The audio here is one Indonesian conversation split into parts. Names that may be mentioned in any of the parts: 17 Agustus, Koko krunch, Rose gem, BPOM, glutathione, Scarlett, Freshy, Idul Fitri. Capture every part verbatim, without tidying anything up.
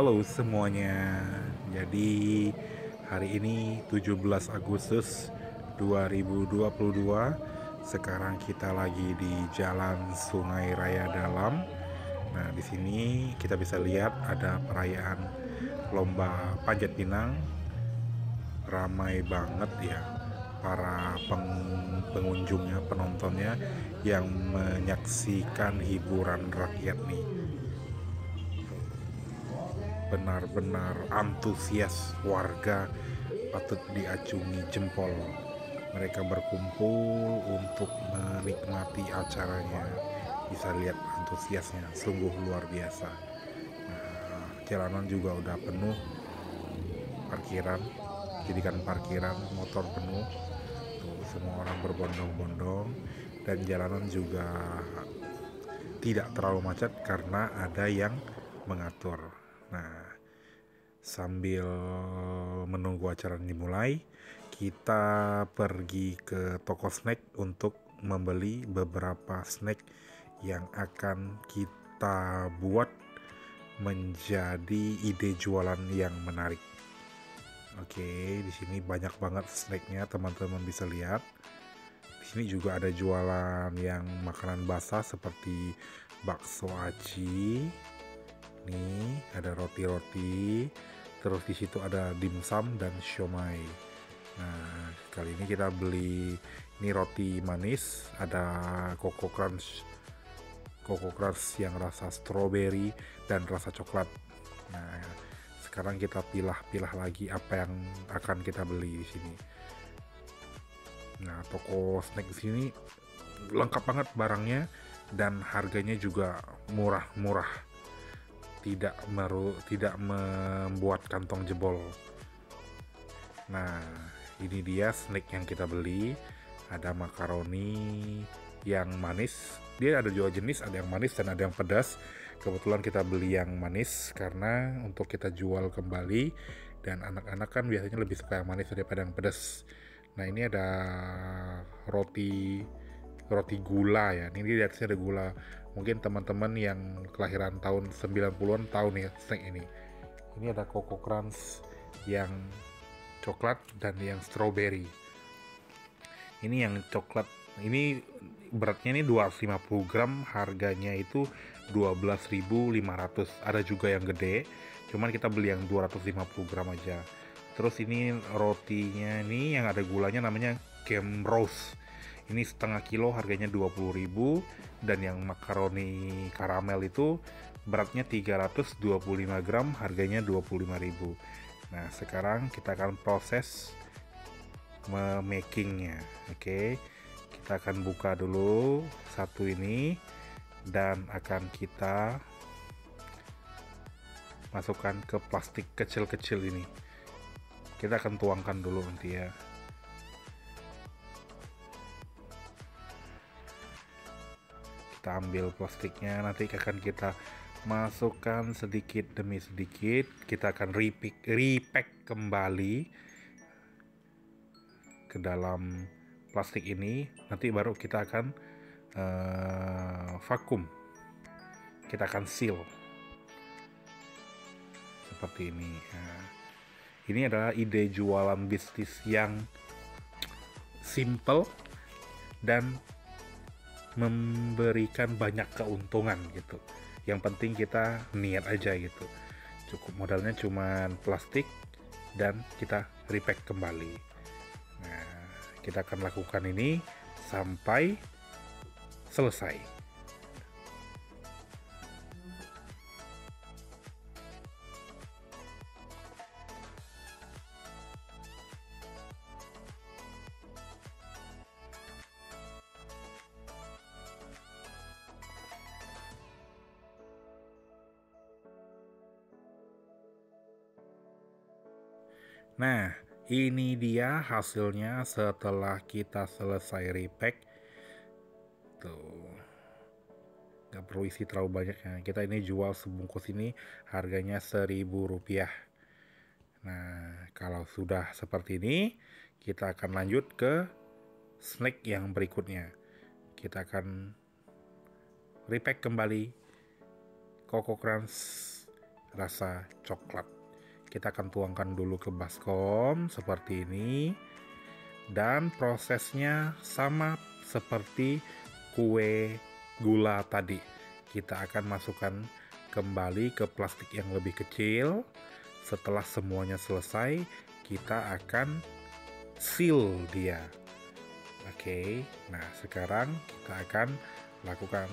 Halo semuanya. Jadi hari ini tujuh belas Agustus dua ribu dua puluh dua. Sekarang kita lagi di Jalan Sungai Raya Dalam. Nah, di sini kita bisa lihat ada perayaan lomba panjat pinang. Ramai banget ya para peng- pengunjungnya, penontonnya yang menyaksikan hiburan rakyat nih. Benar-benar antusias warga, patut diacungi jempol. Mereka berkumpul untuk menikmati acaranya. Bisa lihat antusiasnya, sungguh luar biasa. Nah, jalanan juga udah penuh, parkiran, jadikan parkiran, motor penuh. Tuh, semua orang berbondong-bondong dan jalanan juga tidak terlalu macet karena ada yang mengatur. Nah, sambil menunggu acara dimulai, kita pergi ke toko snack untuk membeli beberapa snack yang akan kita buat menjadi ide jualan yang menarik. Oke, di sini banyak banget snacknya, teman-teman bisa lihat. Di sini juga ada jualan yang makanan basah seperti bakso aci. Nih ada roti-roti, terus di situ ada dimsum dan siomay. Nah, kali ini kita beli ini roti manis, ada Koko Krunch, Koko Krunch yang rasa strawberry dan rasa coklat. Nah, sekarang kita pilah-pilah lagi apa yang akan kita beli di sini. Nah, toko snack di sini lengkap banget barangnya dan harganya juga murah-murah. tidak meru tidak membuat kantong jebol. Nah, ini dia snack yang kita beli. Ada makaroni yang manis. Dia ada dua jenis, ada yang manis dan ada yang pedas. Kebetulan kita beli yang manis karena untuk kita jual kembali, dan anak-anak kan biasanya lebih suka yang manis daripada yang pedas. Nah, ini ada roti roti gula ya. Ini di atasnya ada gula. Mungkin teman-teman yang kelahiran tahun sembilan puluhan tahu nih snack ini. Ini ada Koko Krunch yang coklat dan yang strawberry. Ini yang coklat, ini beratnya ini dua ratus lima puluh gram, harganya itu dua belas ribu lima ratus. Ada juga yang gede, cuman kita beli yang dua ratus lima puluh gram aja. Terus ini rotinya ini yang ada gulanya namanya gem Rose. Ini setengah kilo, harganya dua puluh ribu. Dan yang makaroni karamel itu beratnya tiga ratus dua puluh lima gram, harganya dua puluh lima ribu. Nah, sekarang kita akan proses memakingnya. Oke, kita akan buka dulu satu ini dan akan kita masukkan ke plastik kecil-kecil ini. Kita akan tuangkan dulu nanti ya. Kita ambil plastiknya, nanti akan kita masukkan sedikit demi sedikit. Kita akan repack, repack kembali ke dalam plastik ini. Nanti baru kita akan uh, vakum, kita akan seal seperti ini. Nah, ini adalah ide jualan bisnis yang simple dan memberikan banyak keuntungan gitu. Yang penting kita niat aja gitu. Cukup modalnya cuman plastik dan kita repack kembali. Nah, kita akan lakukan ini sampai selesai. Nah, ini dia hasilnya setelah kita selesai repack. Tuh, gak perlu isi terlalu banyak ya. Kita ini jual sebungkus ini harganya seribu rupiah. Nah, kalau sudah seperti ini, kita akan lanjut ke snack yang berikutnya. Kita akan repack kembali Koko Krunch rasa coklat. Kita akan tuangkan dulu ke baskom seperti ini, dan prosesnya sama seperti kue gula tadi. Kita akan masukkan kembali ke plastik yang lebih kecil. Setelah semuanya selesai, kita akan seal dia. Oke, nah sekarang kita akan lakukan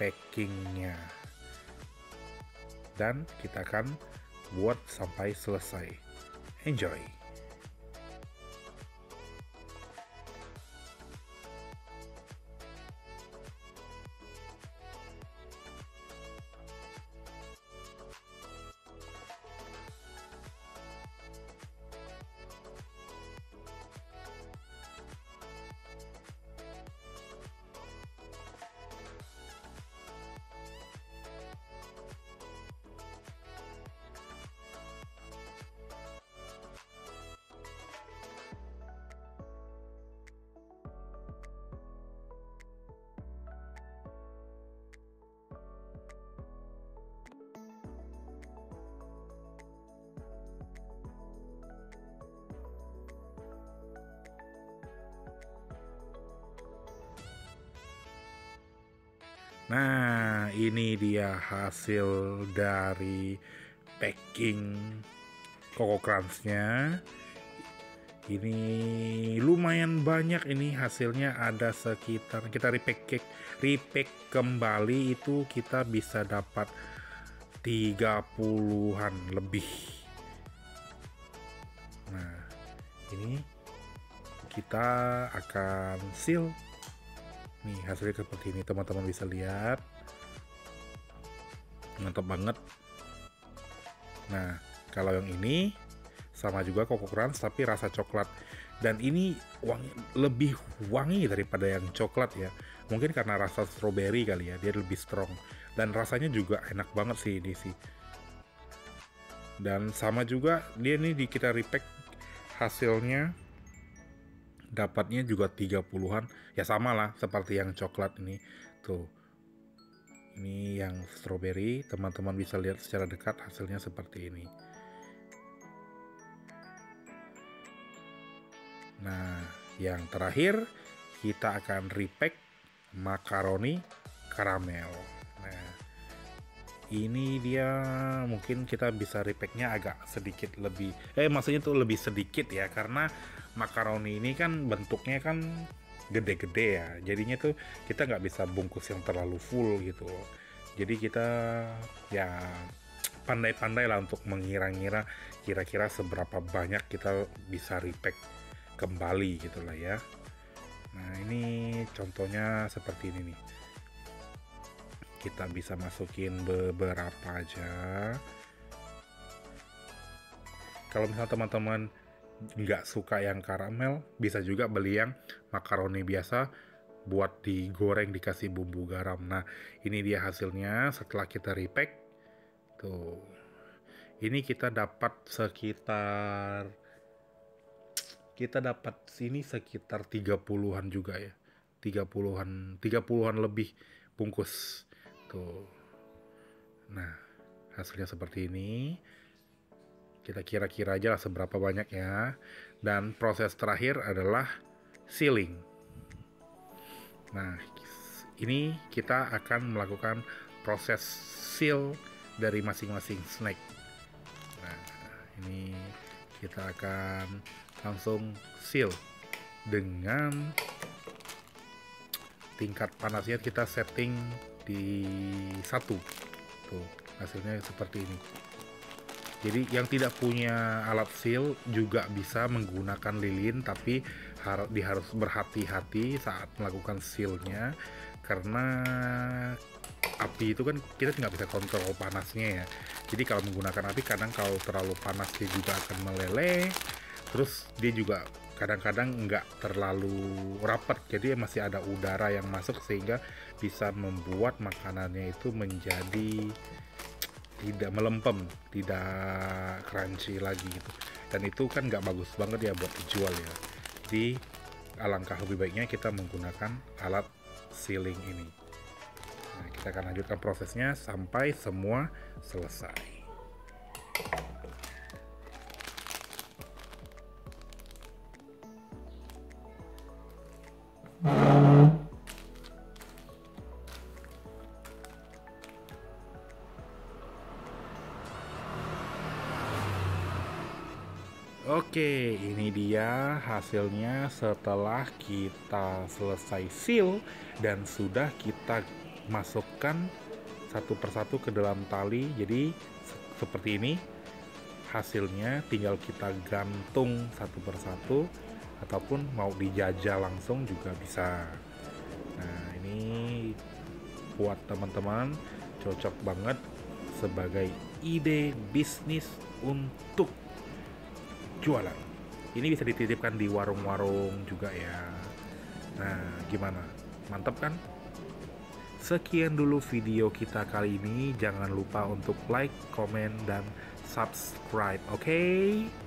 packingnya, dan kita akan buat sampai selesai. Enjoy. Nah, ini dia hasil dari packing Koko Krunch-nya. Ini lumayan banyak ini hasilnya, ada sekitar, kita repack repack kembali itu kita bisa dapat tiga puluhan lebih. Nah, ini kita akan seal. Nih hasilnya seperti ini, teman-teman bisa lihat, mantap banget. Nah, kalau yang ini sama juga Koko Krunch tapi rasa coklat, dan ini wangi, lebih wangi daripada yang coklat ya. Mungkin karena rasa stroberi kali ya, dia lebih strong, dan rasanya juga enak banget sih ini sih. Dan sama juga dia ini di kita repack hasilnya. Dapatnya juga tiga puluhan. Ya sama lah seperti yang coklat ini. Tuh. Ini yang strawberry. Teman-teman bisa lihat secara dekat hasilnya seperti ini. Nah, yang terakhir kita akan repack makaroni karamel. Nah, ini dia, mungkin kita bisa repacknya agak sedikit lebih, eh maksudnya tuh lebih sedikit ya, karena makaroni ini kan bentuknya kan gede-gede ya, jadinya tuh kita nggak bisa bungkus yang terlalu full gitu. Jadi kita ya pandai-pandai lah untuk mengira-ngira kira-kira seberapa banyak kita bisa repack kembali gitulah ya. Nah ini contohnya seperti ini nih. Kita bisa masukin beberapa aja. Kalau misalnya teman-teman nggak suka yang karamel, bisa juga beli yang makaroni biasa buat digoreng dikasih bumbu garam. Nah ini dia hasilnya setelah kita repack. Tuh, ini kita dapat sekitar kita dapat sini sekitar tiga puluhan juga ya, tiga puluhan tiga puluhan lebih bungkus. Tuh. Nah, hasilnya seperti ini. Kita kira-kira aja lah seberapa banyak ya. Dan proses terakhir adalah sealing. Nah, ini kita akan melakukan proses seal dari masing-masing snack. Nah, ini kita akan langsung seal dengan tingkat panasnya kita setting di satu. Tuh, hasilnya seperti ini. Jadi yang tidak punya alat seal juga bisa menggunakan lilin, tapi harus harus berhati-hati saat melakukan sealnya, karena api itu kan kita nggak bisa kontrol panasnya ya. Jadi kalau menggunakan api, kadang kalau terlalu panas dia juga akan meleleh, terus dia juga kadang-kadang nggak terlalu rapat, jadi masih ada udara yang masuk sehingga bisa membuat makanannya itu menjadi tidak melempem, tidak crunchy lagi gitu. Dan itu kan nggak bagus banget ya buat dijual ya. Jadi alangkah lebih baiknya kita menggunakan alat sealing ini. Nah, kita akan lanjutkan prosesnya sampai semua selesai. Oke, ini dia hasilnya setelah kita selesai seal dan sudah kita masukkan satu persatu ke dalam tali. Jadi seperti ini hasilnya, tinggal kita gantung satu persatu ataupun mau dijajah langsung juga bisa. Nah, ini buat teman-teman cocok banget sebagai ide bisnis untuk jualan. Ini bisa dititipkan di warung-warung juga ya. Nah, gimana? Mantap kan? Sekian dulu video kita kali ini. Jangan lupa untuk like, comment, dan subscribe. Oke?